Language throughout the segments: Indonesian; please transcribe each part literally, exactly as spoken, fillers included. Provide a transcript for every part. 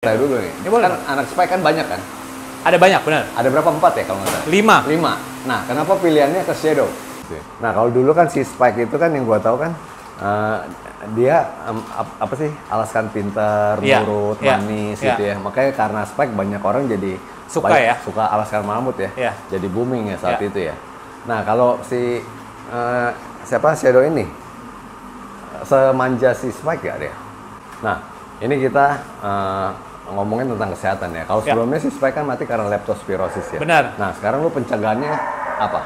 Saya dulu nih, ini boleh kan anak Spike kan banyak kan? Ada banyak, benar. Ada berapa? Empat ya kalau nggak salah? Lima. Lima. Nah, kenapa pilihannya ke Shadow? Nah, kalau dulu kan si Spike itu kan yang gua tahu kan uh, dia um, ap, apa sih? Alaskan pinter, yeah. nurut, yeah. manis yeah. gitu ya. Makanya karena Spike banyak orang jadi suka banyak, ya. Suka Alaskan Malamute ya. Yeah. Jadi booming ya saat yeah. itu ya. Nah, kalau si uh, siapa Shadow ini semanja si Spike gak dia? Nah, ini kita uh, ngomongin tentang kesehatan ya. Kalau sebelumnya ya. sih Spike kan mati karena leptospirosis ya. Benar. Nah sekarang lu pencegahannya apa?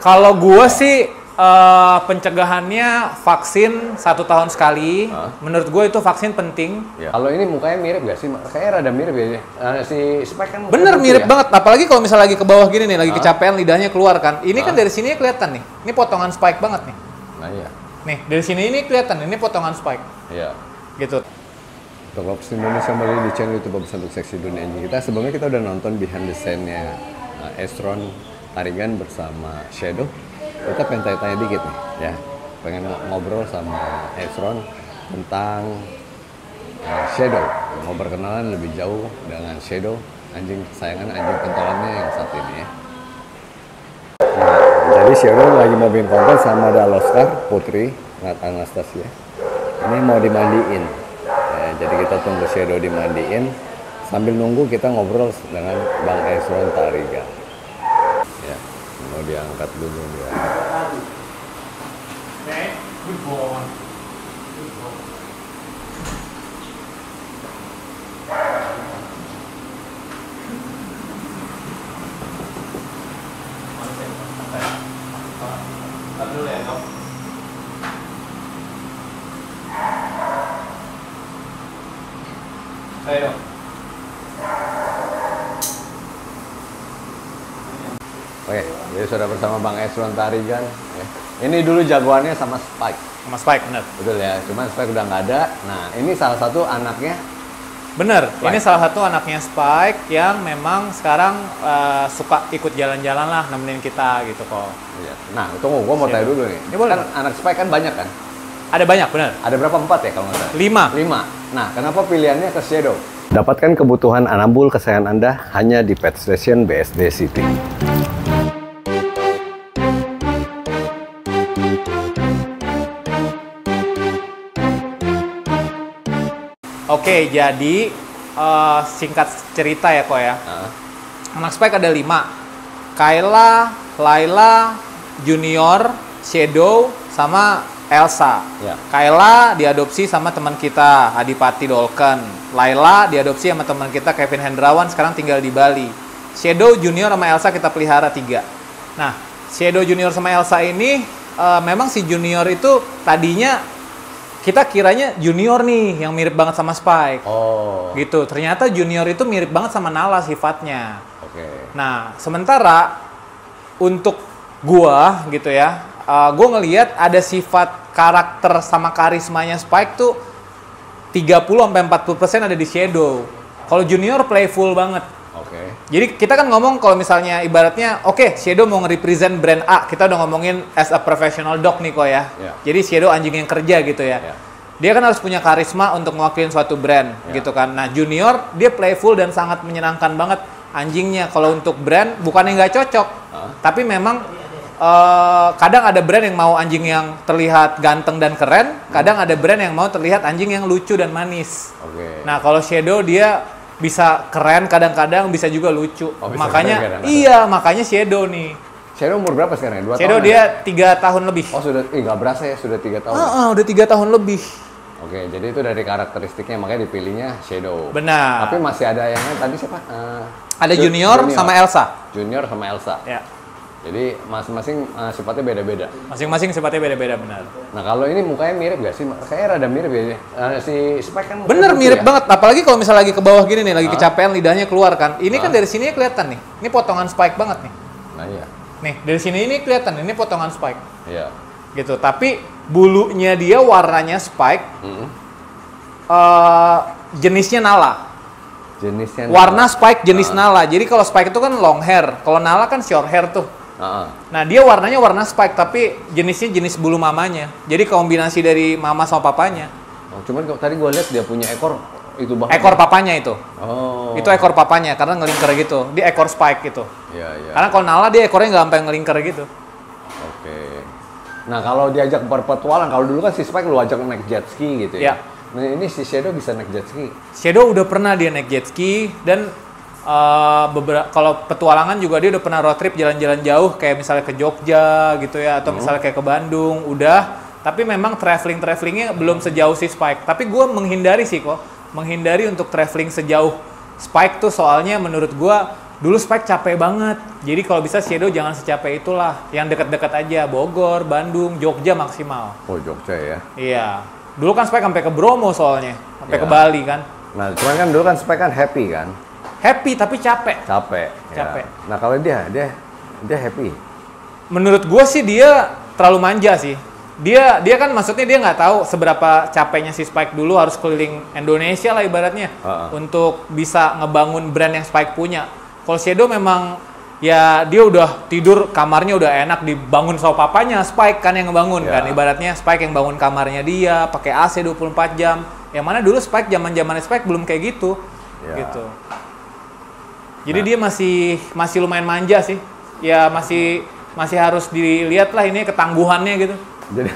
Kalau gue sih uh, pencegahannya vaksin satu tahun sekali. Huh? Menurut gue itu vaksin penting. Ya. Kalau ini mukanya mirip gak sih? Kayaknya rada mirip ya. Uh, si Spike kan. Bener mirip ya? banget. Apalagi kalau misalnya lagi ke bawah gini nih, lagi huh? kecapean lidahnya keluar kan. Ini huh? kan dari sini kelihatan nih. Ini potongan Spike banget nih. Nah iya. Nih dari sini ini kelihatan. Ini potongan Spike. Iya. Gitu. Untuk Lopes Indonesia kembali di channel YouTube Lopes untuk Seksi Dunia Anjing. Kita sebelumnya kita udah nonton behind the scene-nya uh, Ezron Tarigan bersama Shadow. Kita pengen tanya-tanya dikit nih ya. Pengen ngobrol sama Ezron tentang uh, Shadow. Mau berkenalan lebih jauh dengan Shadow, anjing kesayangan, anjing pentolannya yang saat ini ya. Nah, jadi Shadow lagi mau bikin konten sama ada Oscar Putri Nat Anastasia. Ini mau dimandiin. Jadi kita tunggu Shadow dimandiin, sambil nunggu kita ngobrol dengan Bang Ezron Tarigan. Ya, mau diangkat dulu ya. Ayo. Oke, jadi sudah bersama Bang Ezron Tarigan. Ini dulu jagoannya sama Spike. Sama Spike, bener. Betul ya, cuman Spike udah nggak ada. Nah, ini salah satu anaknya. Bener, Spike. Ini salah satu anaknya Spike yang memang sekarang uh, suka ikut jalan-jalan lah, nemenin kita gitu kok. Nah, tunggu, gua mau tanya dulu nih. Ini boleh kan anak Spike kan banyak kan? Ada banyak, benar. Ada berapa? Empat ya kalau nggak salah? Lima. Lima. Nah, kenapa pilihannya ke Shadow? Dapatkan kebutuhan anambul kesayangan Anda hanya di Pet Station B S D City. Oke, jadi uh, singkat cerita ya kok ya. Uh. Anak Spike ada lima. Kayla, Laila, Junior, Shadow, sama Elsa. Ya. Kayla diadopsi sama teman kita Adipati Dolken. Laila diadopsi sama teman kita Kevin Hendrawan, sekarang tinggal di Bali. Shadow, Junior, sama Elsa kita pelihara tiga. Nah, Shadow, Junior, sama Elsa ini e, memang si Junior itu tadinya kita kiranya Junior nih yang mirip banget sama Spike. Oh. Gitu. Ternyata Junior itu mirip banget sama Nala sifatnya. Oke. Nah, sementara untuk gua gitu ya. Uh, gue ngelihat ada sifat karakter sama karismanya Spike tuh tiga puluh sampai empat puluh persen ada di Shadow. Kalau Junior playful banget. Oke. Okay. Jadi kita kan ngomong kalau misalnya ibaratnya oke okay, Shadow mau nge-represent brand A, kita udah ngomongin as a professional dog nih kok ya. Yeah. Jadi Shadow anjing yang kerja gitu ya. Yeah. Dia kan harus punya karisma untuk mewakilin suatu brand yeah. gitu kan. Nah, Junior dia playful dan sangat menyenangkan banget anjingnya. Kalau untuk brand bukannya nggak cocok, huh? tapi memang Uh, kadang ada brand yang mau anjing yang terlihat ganteng dan keren, kadang ada brand yang mau terlihat anjing yang lucu dan manis. Okay. Nah kalau Shadow dia bisa keren, kadang-kadang bisa juga lucu. Oh, bisa makanya keren, kadang-kadang. iya makanya Shadow nih. Shadow umur berapa sekarang? Dua Shadow tahun dia tiga ya? tahun lebih. Oh sudah, eh, nggak berasa ya sudah tiga tahun. Uh, uh, udah tiga tahun lebih. Oke, jadi itu dari karakteristiknya, makanya dipilihnya Shadow. Benar. Tapi masih ada yang tadi siapa? Uh, ada Junior, Junior sama Elsa. Junior sama Elsa. Ya. Jadi masing-masing uh, sifatnya beda-beda. Masing-masing sifatnya beda-beda benar. Nah kalau ini mukanya mirip gak sih? Kayaknya rada mirip ya. Uh, si Spike kan. Bener mirip ya? banget. Apalagi kalau misalnya lagi ke bawah gini nih, lagi huh? kecapean lidahnya keluar kan. Ini huh? kan dari sini kelihatan nih. Ini potongan Spike banget nih. Nah iya. Nih dari sini ini kelihatan. Ini potongan Spike. Iya. Gitu. Tapi bulunya dia warnanya Spike. Mm-hmm. uh, jenisnya Nala. Jenisnya. Nala. Warna Spike jenis uh. Nala. Jadi kalau Spike itu kan long hair. Kalau Nala kan short hair tuh. Uh-huh. Nah dia warnanya warna Spike tapi jenisnya jenis bulu mamanya. Jadi kombinasi dari mama sama papanya. Oh, cuman tadi gue lihat dia punya ekor itu bahkan ekor papanya itu. Oh. Itu ekor papanya karena ngelingker gitu. Di ekor Spike gitu. Iya, iya. Karena kalau Nala dia ekornya nggak sampai ngelingker gitu. Oke. Okay. Nah, kalau diajak berpetualang, kalau dulu kan si Spike lu ajak naik jet ski gitu ya. Yeah. Nah, ini si Shadow bisa naik jet ski. Shadow udah pernah dia naik jet ski dan uh, beberapa kalau petualangan juga dia udah pernah road trip jalan-jalan jauh kayak misalnya ke Jogja gitu ya atau hmm. misalnya kayak ke Bandung, udah. Tapi memang traveling-travelingnya belum sejauh si Spike. Tapi gue menghindari sih kok, menghindari untuk traveling sejauh Spike tuh soalnya menurut gue dulu Spike capek banget. Jadi kalau bisa Shadow jangan secapek itulah, yang dekat-dekat aja Bogor, Bandung, Jogja maksimal. Oh Jogja ya? Iya. Dulu kan Spike sampai ke Bromo soalnya, sampai ya. ke Bali kan. Nah cuman kan dulu kan Spike kan happy kan? Happy tapi capek. Capek. Capek. Ya. Nah kalau dia, dia, dia happy. Menurut gue sih dia terlalu manja sih. Dia dia kan maksudnya dia nggak tahu seberapa capeknya si Spike dulu harus keliling Indonesia lah ibaratnya uh -uh. untuk bisa ngebangun brand yang Spike punya. Kalau Shadow memang ya dia udah tidur kamarnya udah enak dibangun sama papanya, Spike kan yang ngebangun yeah. kan ibaratnya Spike yang bangun kamarnya dia pakai A C dua puluh empat jam. Yang mana dulu Spike zaman-zaman Spike belum kayak gitu. Yeah. Gitu. Jadi nah. dia masih masih lumayan manja sih. Ya masih masih harus dilihat lah ini ketangguhannya gitu. Jadi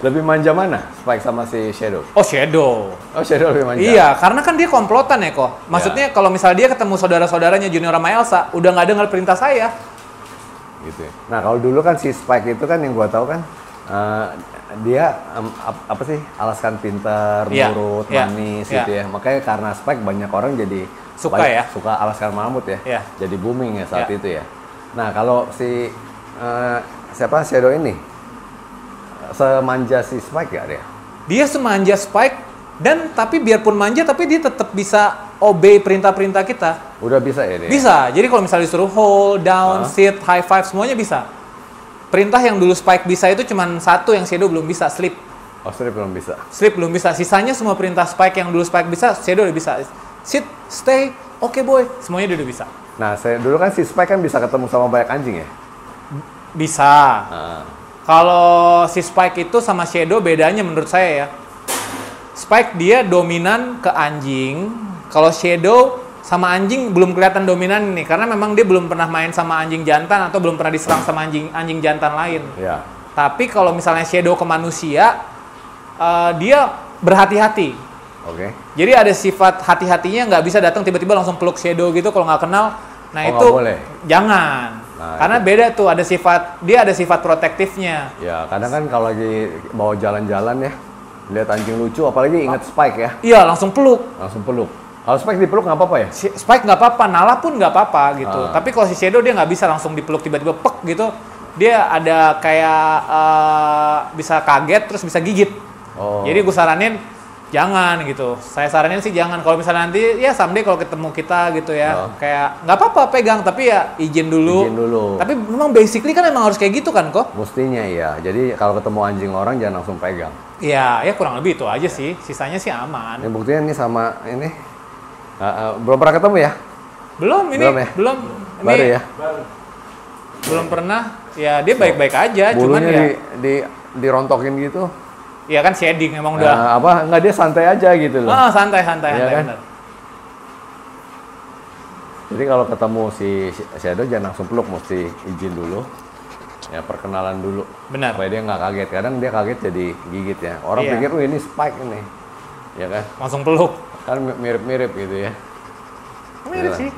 lebih manja mana Spike sama si Shadow? Oh Shadow. Oh Shadow lebih manja. Iya, karena kan dia komplotan ya kok. Maksudnya yeah. kalau misalnya dia ketemu saudara-saudaranya Junior sama Elsa, udah nggak dengar perintah saya. Gitu. Ya. Nah kalau dulu kan si Spike itu kan yang gua tahu kan uh, dia um, ap apa sih Alaskan pinter, yeah. nurut, yeah. manis yeah. gitu ya. Makanya karena Spike banyak orang jadi suka banyak, ya. Suka Alaskan Malamute ya. Yeah. Jadi booming ya saat yeah. itu ya. Nah kalau si uh, siapa Shadow ini? Semanja si Spike ya dia? Dia semanja Spike dan tapi biarpun manja tapi dia tetap bisa obey perintah-perintah kita. Udah bisa ya dia? Bisa. Jadi kalau misalnya disuruh hold, down, huh? sit, high five semuanya bisa. Perintah yang dulu Spike bisa itu cuma satu yang Shadow belum bisa, sleep. Oh, sleep belum bisa. Sleep belum bisa. Sisanya semua perintah Spike yang dulu Spike bisa, Shadow udah bisa. Sit, stay, oke okay boy, semuanya dia udah bisa. Nah, saya dulu kan si Spike kan bisa ketemu sama banyak anjing ya? Bisa. Nah. Kalau si Spike itu sama Shadow bedanya menurut saya ya. Spike dia dominan ke anjing. Kalau Shadow sama anjing belum kelihatan dominan nih. Karena memang dia belum pernah main sama anjing jantan atau belum pernah diserang sama anjing anjing jantan lain. Ya. Tapi kalau misalnya Shadow ke manusia, uh, dia berhati-hati. Oke. Okay. Jadi ada sifat hati-hatinya nggak bisa datang tiba-tiba langsung peluk Shadow gitu kalau nggak kenal. Nah oh, itu nggak boleh. Jangan. Nah, karena itu. Beda tuh ada sifat dia ada sifat protektifnya. Ya kadang kan kalau lagi bawa jalan-jalan ya lihat anjing lucu apalagi inget Spike ya. Iya langsung peluk. Langsung peluk. Kalau Spike dipeluk nggak apa-apa ya? Si, Spike nggak apa-apa, Nala pun nggak apa-apa gitu. Ah. Tapi kalau si Shadow dia nggak bisa langsung dipeluk tiba-tiba pek gitu. Dia ada kayak uh, bisa kaget terus bisa gigit. Oh. Jadi gue saranin jangan gitu. Saya saranin sih jangan. Kalau misalnya nanti ya someday kalau ketemu kita gitu ya. Oh. Kayak nggak apa-apa pegang tapi ya izin dulu. Izin dulu. Tapi memang basically kan emang harus kayak gitu kan kok? Mestinya ya. Jadi kalau ketemu anjing orang jangan langsung pegang. Iya, ya kurang lebih itu aja sih. Sisanya sih aman. Ini buktinya ini sama ini uh, uh, belum pernah ketemu ya? Belum ini. Belum. Ya? belum. Ini baru ya. Belum pernah. Ya dia baik-baik aja. Bulunya cuman ya di, di dirontokin gitu. Iya kan shading emang udah nah, apa nggak dia santai aja gitu loh. Oh, santai santai ya santai kan? Bener. Jadi kalau ketemu si Shadow jangan langsung peluk mesti izin dulu. Ya perkenalan dulu. Benar. Supaya dia nggak kaget. Kadang dia kaget jadi gigit ya. Orang iya. pikir oh ini Spike ini. Ya kan? Langsung peluk. Kan mirip-mirip gitu ya. Mirip sih.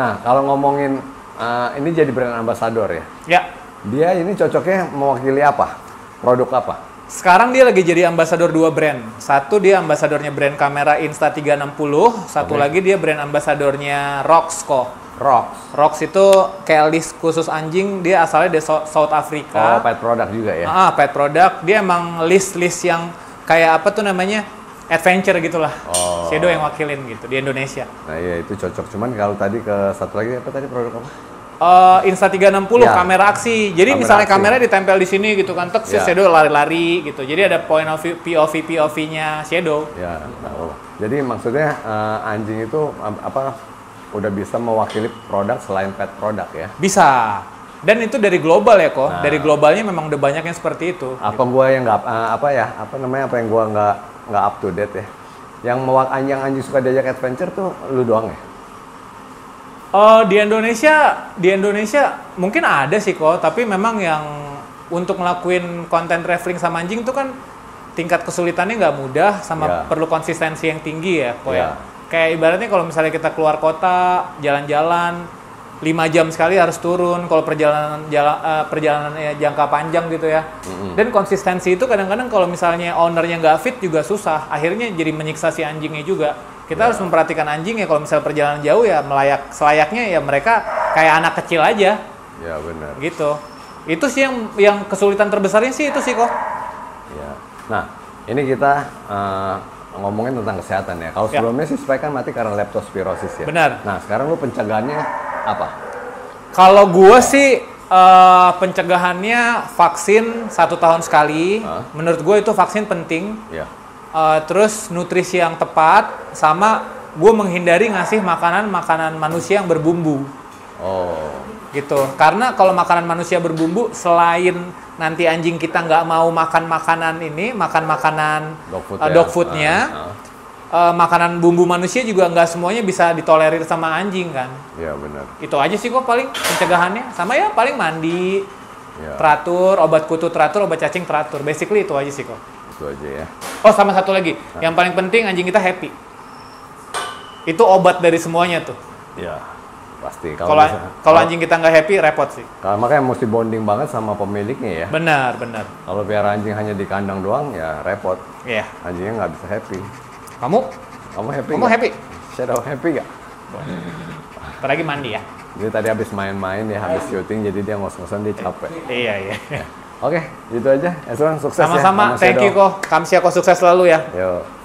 Nah, kalau ngomongin uh, ini jadi brand ambassador ya. Ya. Dia ini cocoknya mewakili apa? Produk apa? Sekarang dia lagi jadi ambasador dua brand. Satu dia ambasadornya brand kamera Insta tiga enam nol, satu okay. lagi dia brand ambasadornya Roxco. Rox. Rox itu kayak list khusus anjing, dia asalnya dari South Africa. Oh, pet product juga ya? Ah, pet product. Dia emang list-list yang kayak apa tuh namanya? Adventure gitulah. Oh. Shadow yang wakilin gitu di Indonesia. Nah, iya itu cocok. Cuman kalau tadi ke satu lagi apa tadi produk apa? Uh, Insta tiga enam nol ya. Kamera aksi. Jadi kamera misalnya aksi. Kamera ditempel di sini gitu kan, tek si ya. Shadow lari-lari gitu. Jadi ada point of view, P O V P O V-nya Shadow. Ya, tahu. Jadi maksudnya uh, anjing itu apa udah bisa mewakili produk selain pet produk ya? Bisa. Dan itu dari global ya kok. Nah. Dari globalnya memang udah banyak yang seperti itu. Apa gitu. Gua yang nggak uh, apa ya? Apa namanya? Apa yang gua nggak nggak up to date ya? Yang yang Anji suka diajak adventure tuh lu doang ya? Uh, di Indonesia, di Indonesia mungkin ada sih kok, tapi memang yang untuk ngelakuin konten traveling sama anjing tuh kan tingkat kesulitannya nggak mudah, sama yeah. perlu konsistensi yang tinggi ya kok yeah. ya. Kayak ibaratnya kalau misalnya kita keluar kota, jalan-jalan, lima jam sekali harus turun, kalau perjalanan jala, uh, perjalanan jangka panjang gitu ya. Mm-hmm. Dan konsistensi itu kadang-kadang kalau misalnya ownernya nggak fit juga susah, akhirnya jadi menyiksa si anjingnya juga. Kita yeah. harus memperhatikan anjing ya, kalau misalnya perjalanan jauh ya melayak, selayaknya ya mereka kayak anak kecil aja. Ya benar. Gitu. Itu sih yang yang kesulitan terbesarnya sih itu sih kok. Ya. Nah, ini kita uh, ngomongin tentang kesehatan ya. Kalau ya. sebelumnya sih Spike kan mati karena leptospirosis ya. Benar. Nah, sekarang lu pencegahannya apa? Kalau gua sih uh, pencegahannya vaksin satu tahun sekali. Huh? Menurut gua itu vaksin penting. Ya. Uh, terus nutrisi yang tepat, sama gue menghindari ngasih makanan-makanan manusia yang berbumbu. Oh. Gitu. Karena kalau makanan manusia berbumbu, selain nanti anjing kita nggak mau makan makanan ini, makan makanan dog food, uh, ya. dog foodnya, uh, uh. Uh, makanan bumbu manusia juga nggak semuanya bisa ditolerir sama anjing kan? Iya benar. Itu aja sih kok paling pencegahannya. Sama ya paling mandi, ya. teratur, obat kutu teratur, obat cacing teratur. Basically itu aja sih kok. Aja ya. Oh sama satu lagi, nah. yang paling penting anjing kita happy. Itu obat dari semuanya tuh. Iya pasti. Kalau kalau anjing kita nggak happy repot sih. Kalau makanya mesti bonding banget sama pemiliknya ya. Benar benar. Kalau biar anjing hanya di kandang doang ya repot. Iya. Anjingnya nggak bisa happy. Kamu? Kamu happy? Kamu gak? happy? Shadow happy nggak? Apalagi mandi ya. Jadi tadi habis main-main ya, habis syuting jadi dia ngos-ngosan, dia capek. Iya iya. Oke, gitu aja. Ezron, sukses. Sama-sama, ya. Sama-sama. Thank you, Ko. Kamsia, Ko sukses selalu ya. Yo.